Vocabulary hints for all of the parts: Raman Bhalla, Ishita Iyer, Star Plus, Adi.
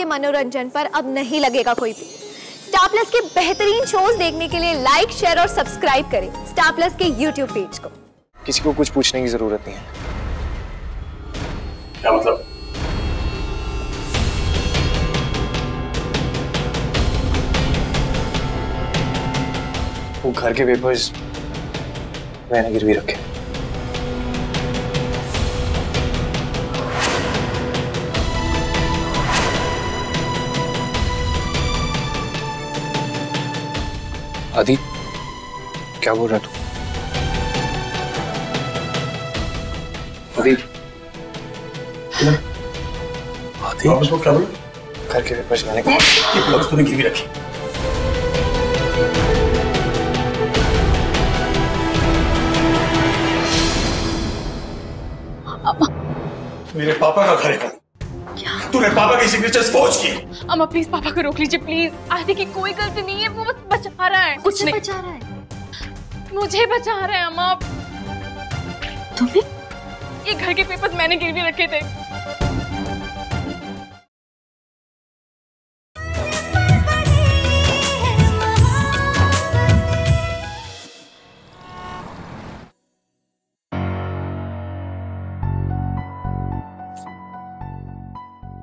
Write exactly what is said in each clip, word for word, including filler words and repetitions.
आपके मनोरंजन पर अब नहीं लगेगा कोई भी। स्टार प्लस के बेहतरीन शोज देखने के लिए लाइक, शेयर और सब्सक्राइब करें स्टार प्लस के यूट्यूब पेज को। किसी को कुछ पूछने की जरूरत नहीं है। क्या मतलब? वो घर के पेपर्स मैंने गिरवी रखे। आदि, क्या बोल रहा तू? आदि, आदि, वापस बोल क्या बोल? घर के पेपर्स मैंने पेपर्स तूने गिरवी रखे। मेरे पापा का घर है। क्या? तूने पापा की सिग्नेचर्स फोर्ज की। अम्मा प्लीज पापा को रोक लीजिए प्लीज। आदि की कोई गलती नहीं है, वो बस बचा रहा है। कुछ नहीं बचा रहा है, मुझे बचा रहा है। अम्मा तुम्हें ये घर के पेपर्स मैंने गिरवी रखे थे।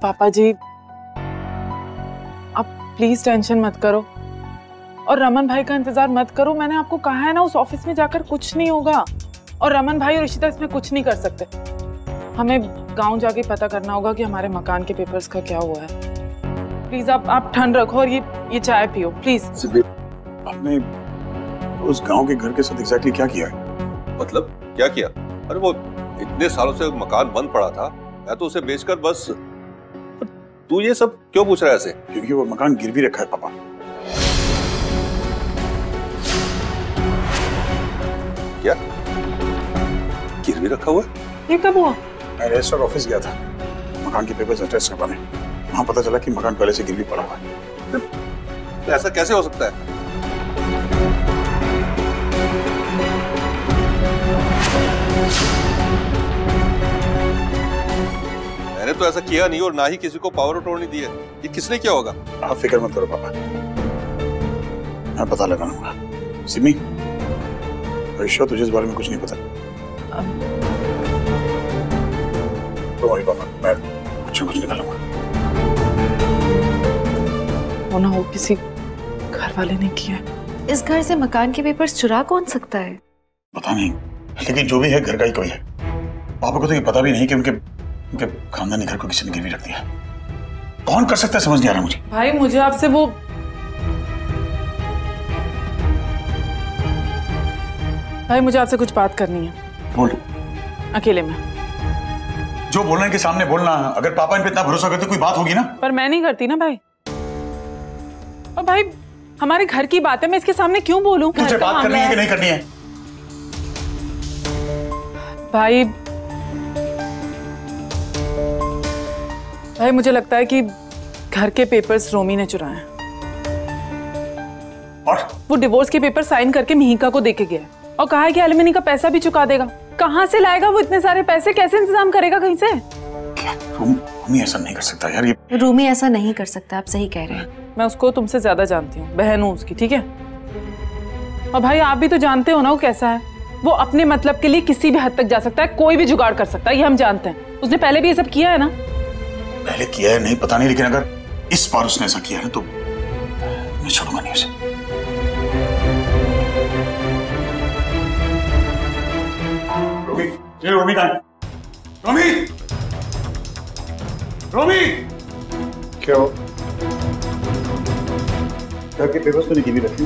पापा जी आप प्लीज टेंशन मत करो और रमन भाई का इंतजार मत करो। मैंने आपको कहा है ना, उस ऑफिस में जाकर कुछ नहीं होगा और रमन भाई और इशिता इसमें कुछ नहीं कर सकते। हमें गांव जाके पता करना होगा कि हमारे मकान के पेपर्स का क्या हुआ है। प्लीज आप आप ठंड रखो और ये ये चाय पियो प्लीज। आपने उस गांव के घर के साथ एग्जैक्टली क्या किया है? मतलब क्या किया? अरे वो इतने सालों से मकान बंद पड़ा था, मैं तो उसे बेचकर बस। तू ये सब क्यों पूछ रहा है ऐसे? क्योंकि वो मकान गिरवी रखा है पापा। क्या गिरवी रखा हुआ? ये कब हुआ? मैं रजिस्टर ऑफिस गया था मकान के पेपर्स अटैच करवाने। वहाँ पता चला कि मकान पहले से गिरवी पड़ा हुआ है। तो ऐसा कैसे हो सकता है? मैंने तो ऐसा किया नहीं और ना ही किसी को पावर अटॉर्नी दी है। ये किसने किया होगा? आप फिक्र मत करो पापा, मैं पता लगाऊंगा। सिमी, ऋषभ तुझे इस बारे में कुछ नहीं पता। तो वही पापा, मैं कुछ कुछ निकालूंगा। वो ना हो किसी घर वाले ने किया। इस घर से मकान के पेपर्स चुरा कौन सकता है? पता नहीं, लेकिन जो भी है घर का ही कोई है। पापा को तो ये पता भी नहीं कि उनके उनके खानदानी घर को किसी ने गिरवी रख दिया। कौन कर सकता है समझ नहीं आ रहा मुझे। भाई मुझे आपसे वो भाई मुझे आपसे कुछ बात करनी है। बोल। अकेले में जो बोलना है के सामने बोलना। अगर पापा इन पे इतना भरोसा करते कोई बात होगी ना। पर मैं नहीं करती ना भाई। और भाई हमारे घर की बात है, मैं इसके सामने क्यों बोलूं? मुझे बात करनी है कि नहीं करनी है? भाई भाई मुझे लगता है कि घर के पेपर्स रोमी ने चुराए हैं। और वो डिवोर्स के पेपर साइन करके मिहिका को देके गया और कहा है कि एलिमनी का पैसा भी चुका देगा। कहाँ से लाएगा वो इतने सारे पैसे? कैसे इंतजाम करेगा कहीं से? रूम, रूमी ऐसा नहीं कर सकता यार। ये रूमी ऐसा नहीं कर सकता, आप सही कह रहे हैं। मैं उसको तुमसे ज्यादा जानती हूँ, बहन हूँ उसकी, ठीक है? और भाई आप भी तो जानते हो ना वो कैसा है। वो अपने मतलब के लिए किसी भी हद तक जा सकता है, कोई भी जुगाड़ कर सकता है, ये हम जानते हैं। उसने पहले भी ये सब किया है ना। पहले किया है नहीं पता नहीं, लेकिन अगर इस बार उसने ऐसा किया है तो मैं छोड़ूंगा नहीं उसे। रोमी, ये रोमी कहाँ है? रोमी, रोमी, क्या हो? घर के पेपर्स तो नहीं गिरवी रखे?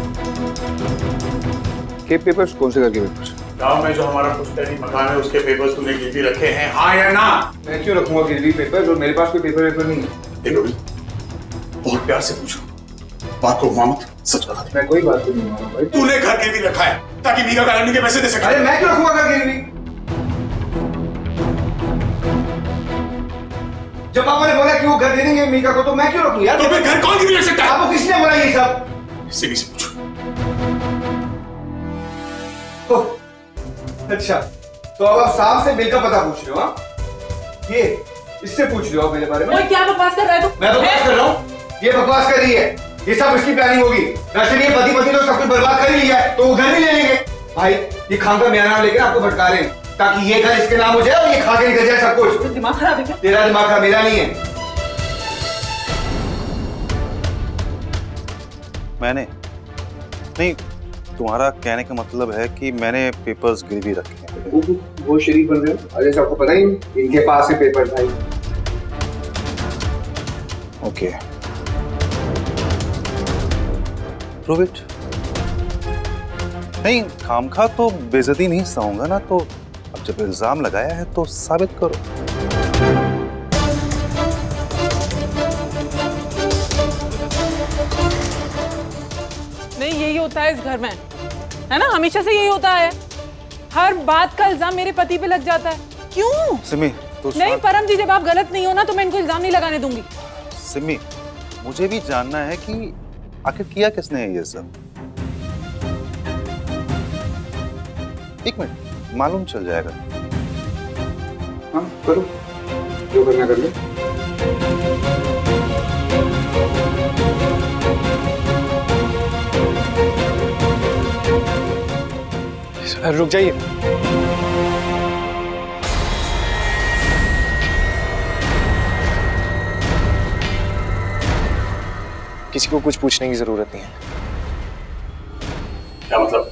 के पेपर्स? कौन से घर के पेपर्स? गांव में जो हमारा पुश्तैनी मकान है उसके पेपर्स तूने गिरवी रखे हैं, हाँ या ना? मैं क्यों रखूंगा गिरवी पेपर्स? और मेरे पास कोई पेपर वेपर नहीं है। देखो बहुत प्यार से पूछो, बात को घुमा मत, सच बता दे। मैं कोई बात नहीं घुमा रहा हूं भाई। तूने घर गिरवी रखा है ताकि मीका कानूनी के पैसे दे सके। अरे मैं क्यों रखूंगा घर गिरवी? जब पापा ने बोला कि वो घर दे देंगे मीका को तो मैं क्यों रखूं यार? तो फिर घर कौन गिरवी रख सकता है? आपको किसने बोला ये सब? इसी से पूछो। अच्छा तो अब आप साहब से बिल का पता पूछ रहे हो? ये इससे पूछ लो आप मेरे बारे में। मैं क्या बकवास कर रहा है तू? मैं बकवास कर रहा हूँ, ये बकवास कर रही है, ये सब इसकी प्लानिंग होगी। वैसे भी पति पत्नी तो सब कुछ बर्बाद कर ही लिया है, तो वो घर भी ले लेंगे। भाई ये खाम का मेरा नाम लेकर आपको भटका रहे हैं ताकि ये घर इसके नाम हो जाए और ये खा के निकल जाए सब कुछ। दिमाग खराब है क्या? तेरा दिमाग खराब, मेरा नहीं है। मैंने नहीं, तुम्हारा कहने का मतलब है कि मैंने पेपर्स गिरवी रखे हैं। वो वो शरीफ बन गए। अरे सबको पता ही इनके पास है पेपर भाई। Okay prove it. नहीं खामखा तो बेइज्जती नहीं सहूंगा ना, तो अब जब इल्जाम लगाया है तो साबित करो। होता है इस घर में, है ना, हमेशा से यही होता है। हर बात का इल्जाम मेरे पति पे लग जाता है। क्यों सिमी? तो नहीं परम जी, जब आप गलत नहीं हो ना तो मैं इनको इल्जाम नहीं लगाने दूंगी। सिमी मुझे भी जानना है कि आखिर किया किसने है ये सब। एक मिनट, मालूम चल जाएगा। हाँ करो जो करना कर लो। रुक जाइए, किसी को कुछ पूछने की जरूरत नहीं है। क्या मतलब?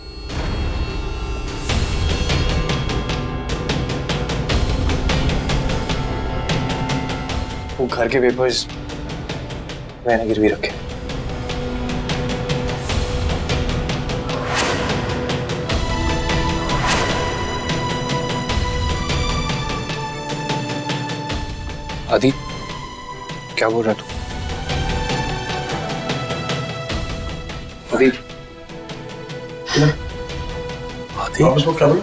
वो घर के पेपर्स मैंने गिरवी रखे। आदि क्या बोल रहा तू? आदि आदि वापस वो क्या बोल?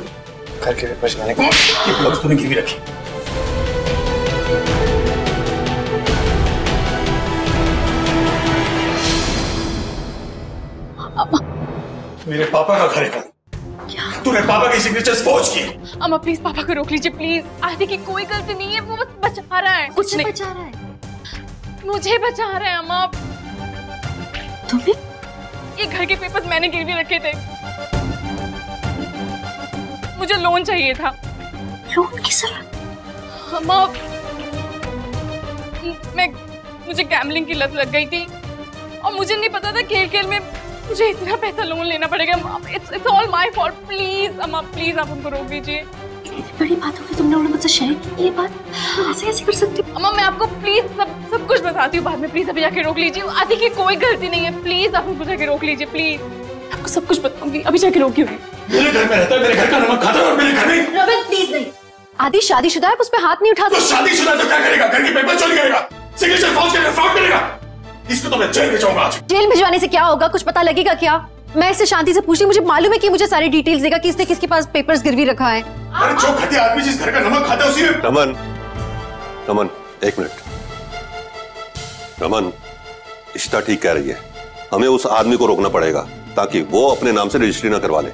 घर के पेपर्स मैंने पेपर्स तूने गिरवी रखी। पापा मेरे पापा का घर है। तूने पापा की सिग्नेचर्स फोर्ज की। अम्मा प्लीज पापा को रोक लीजिए प्लीज। आदि की कोई गलती नहीं है, वो बस बचा रहा है। कुछ नहीं बचा रहा है, मुझे बचा रहा है। अम्मा तुम्हें ये घर के पेपर्स मैंने गिरवी रखे थे। मुझे लोन चाहिए था। लोन की जरूरत? अम्मा मैं मुझे गैम्बलिंग की लत लग गई थी और मुझे नहीं पता था खेल खेल में मुझे इतना पैसा लोन लेना पड़ेगा। It's it's all my fault. Please अम्मा प्लीज आप उनको रोक दीजिए। बड़ी बात होगी तुमने उन्हें मुझसे शेयर की ये बात। ऐसे ऐसे कर सकती हूँ अम्मा, मैं आपको प्लीज सब सब कुछ बताती हूँ बाद में। प्लीज अभी जाके रोक लीजिए, आदि की कोई गलती नहीं है। प्लीज आप उनको जाके रोक लीजिए प्लीज। आपको सब कुछ बताऊंगी, अभी जाके रोकी होगी। मेरे घर में रहता है, मेरे घर का नमक खाता है और मेरे घर में रवि प्लीज नहीं। आदि शादीशुदा है, उस पर हाथ नहीं उठा सकते। शादीशुदा तो क्या करेगा? घर के पेपर चोरी करेगा, सिग्नेचर फॉर्ज करेगा, फ्रॉड करेगा। इसको तो मैं जेल भिजवाऊंगा आज। जेल भिजवाने से क्या होगा? कुछ पता लगेगा क्या? मैं इससे शांति से पूछ रही हूँ, मुझे मालूम है कि मुझे सारी डिटेल्स देगा कि इसने किसके पास पेपर्स गिरवी रखा है। अरे जो घटिया आदमी जिस घर का नमक खाता है उसी में। रमन रमन एक मिनट। रमन इश्ता ठीक कह रही है, हमें उस आदमी को रोकना पड़ेगा ताकि वो अपने नाम से रजिस्ट्री न करवा ले।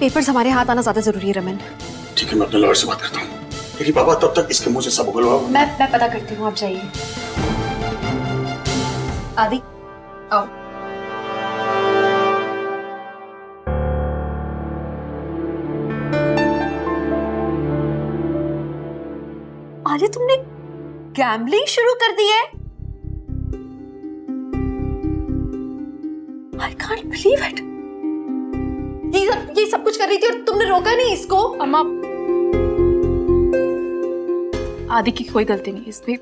पेपर्स हमारे हाथ आना ज्यादा जरूरी है रमन। ठीक है मैं अपने लॉयर से बात करता हूँ। तेरी बाबा तब तक इसके मुंह से सब उगलवा। मैं मैं पता करती हूँ, आप जाइए। आदि आओ। अरे तुमने गैम्बलिंग शुरू कर दी है? I can't believe it. ये सब ये सब कुछ कर रही थी और तुमने रोका नहीं इसको? अम्मा आदि की कोई गलती नहीं, इसमें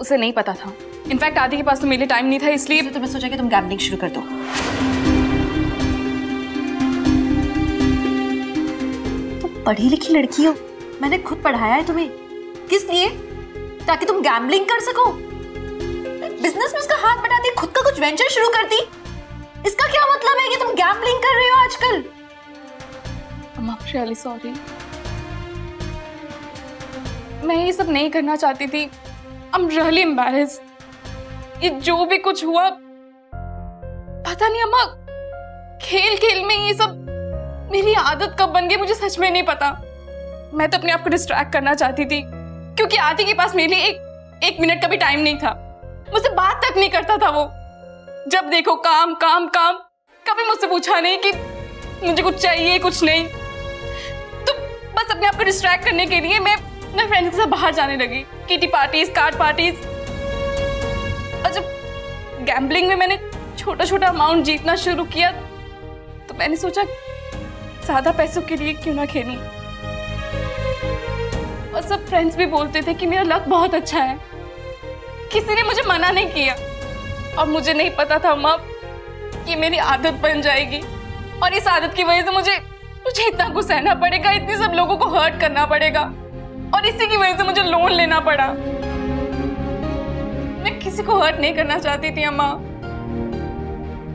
उसे नहीं पता था। इनफैक्ट आदि के पास तो मेरे टाइम नहीं था, इसलिए तो मैं सोचा कि तुम गैम्बलिंग शुरू कर दो। तुम पढ़ी लिखी लड़की हो, मैंने खुद पढ़ाया है तुम्हें। किस लिए? ताकि तुम गैम्बलिंग कर सको। बिजनेस में उसका हाथ बटाती, खुद का कुछ वेंचर शुरू करती। इसका क्या मतलब है कि तुम गैम्बलिंग कर रहे हो आजकल? अम्मा रियली सॉरी, मैं ये सब नहीं करना चाहती थी। I am really embarrassed. ये जो भी कुछ हुआ पता नहीं अम्मा, खेल खेल में ये सब मेरी आदत कब बन गई मुझे सच में नहीं पता। मैं तो अपने आप को डिस्ट्रैक्ट करना चाहती थी क्योंकि आदि के पास मेरे लिए एक एक मिनट का भी टाइम नहीं था। मुझसे बात तक नहीं करता था वो, जब देखो काम काम काम। कभी मुझसे पूछा नहीं कि मुझे कुछ चाहिए कुछ नहीं। तो बस अपने आप को डिस्ट्रैक्ट करने के लिए मैं अपने फ्रेंड्स के साथ बाहर जाने लगी, किटी पार्टीज, कार्ड पार्टीज। और जब गैम्बलिंग में मैंने छोटा छोटा अमाउंट जीतना शुरू किया तो मैंने सोचा ज़्यादा पैसों के लिए क्यों ना खेलूं। और सब फ्रेंड्स भी बोलते थे कि मेरा लक बहुत अच्छा है, किसी ने मुझे मना नहीं किया। और मुझे नहीं पता था माँ कि मेरी आदत बन जाएगी और इस आदत की वजह से मुझे मुझे इतना गुस्साना पड़ेगा, इतने सब लोगों को हर्ट करना पड़ेगा और इसी की वजह से मुझे लोन लेना पड़ा। मैं किसी को हर्ट नहीं करना चाहती थी अम्मा।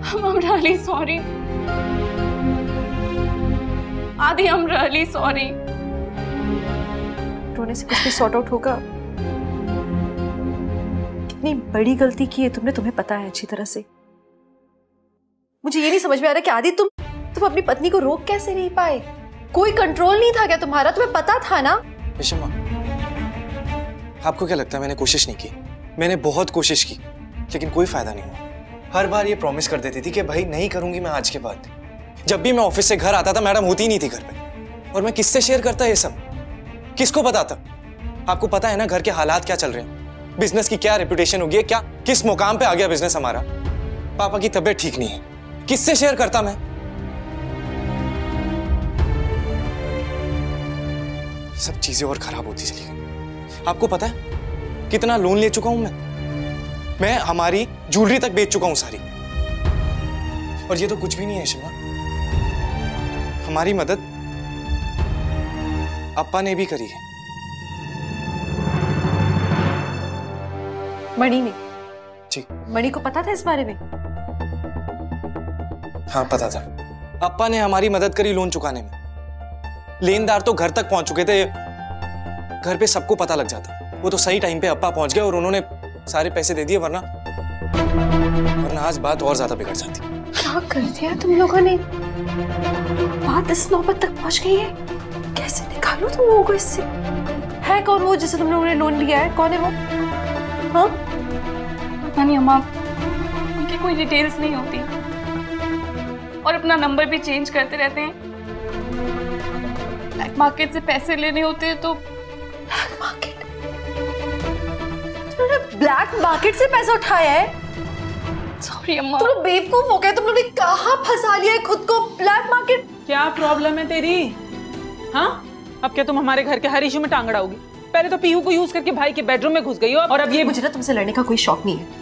हम रियली सॉरी आदि, हम रियली सॉरी। रोने से कुछ भी सॉर्ट आउट होगा। कितनी बड़ी गलती की है तुमने, तुम्हें पता है अच्छी तरह से। मुझे ये नहीं समझ में आ रहा कि आदि तुम तुम अपनी पत्नी को रोक कैसे नहीं पाए? कोई कंट्रोल नहीं था क्या तुम्हारा? तुम्हें पता था ना? विषमा, आपको क्या लगता है मैंने कोशिश नहीं की? मैंने बहुत कोशिश की लेकिन कोई फायदा नहीं हुआ। हर बार ये प्रॉमिस कर देती थी कि भाई नहीं करूंगी मैं आज के बाद। जब भी मैं ऑफिस से घर आता था मैडम होती नहीं थी घर पे, और मैं किससे शेयर करता ये सब, किसको बताता? आपको पता है ना घर के हालात क्या चल रहे हैं, बिजनेस की क्या रेपुटेशन होगी, क्या किस मुकाम पे आ गया बिजनेस हमारा। पापा की तबीयत ठीक नहीं है, किससे शेयर करता मैं? सब चीजें और खराब होती चली गई। आपको पता है कितना लोन ले चुका हूं मैं मैं हमारी ज्वेलरी तक बेच चुका हूं सारी। और ये तो कुछ भी नहीं है शर्मा, हमारी मदद अप्पा ने भी करी है, मणि ने। जी, मणि को पता था इस बारे में? हाँ पता था। अप्पा ने हमारी मदद करी लोन चुकाने में। लेनदार तो घर तक पहुंच चुके थे, घर पे सबको पता लग जाता। वो तो सही टाइम पे अप्पा पहुंच गए और उन्होंने सारे पैसे दे दिए, वरना वरना आज बात और ज्यादा बिगड़ जाती। क्या कर दिया तुम लोगों ने? बात इस नौबत तक पहुंच गई है, कैसे निकालो तुम लोगों को इससे? है कौन वो जिसे तुम लोगों ने लोन लिया है? कौन है वो? हाँ पता नहीं अम्मा, उनकी कोई डिटेल्स नहीं होती और अपना नंबर भी चेंज करते रहते हैं। ब्लैक मार्केट से पैसे लेने होते हैं तो ब्लैक मार्केट। तुमने ब्लैक मार्केट से पैसा उठाया है? सॉरी अम्मा, तुम बेवकूफ हो गए। तुम लोगों ने कहाँ फंसा लिया है खुद को? Black market. क्या प्रॉब्लम है तेरी? हाँ, अब क्या तुम हमारे घर के हर इशू में टांग अड़ाओगी? पहले तो पीहू को यूज करके भाई के बेडरूम में घुस गई हो और अब ये। मुझे ना तुमसे लड़ने का कोई शौक नहीं है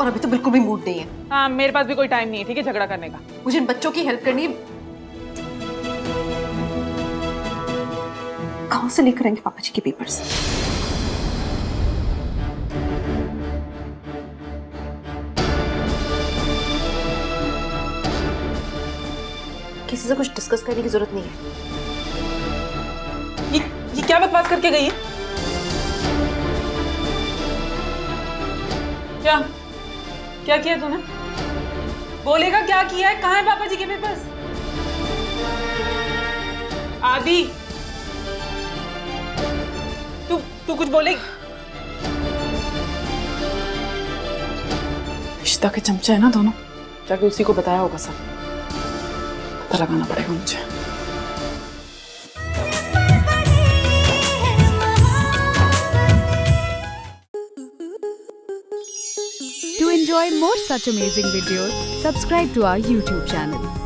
और अभी तो बिल्कुल भी मूड नहीं है। हाँ, मेरे पास भी कोई टाइम नहीं है ठीक है झगड़ा करने का। मुझे इन बच्चों की हेल्प करनी है। कहाँ से लेकर आएंगे पापा जी के पेपर्स? किसी से कुछ डिस्कस करने की जरूरत नहीं है। ये, ये क्या बकवास करके गई है? क्या क्या किया तूने? बोलेगा क्या किया है? कहाँ है पापा जी के पेपर्स? आदि तू तू कुछ बोलेगी? रिश्ता के चमचे हैं ना दोनों, जाके उसी को बताया होगा सब। पता लगाना पड़ेगा मुझे। To enjoy more such amazing videos, subscribe to our YouTube channel.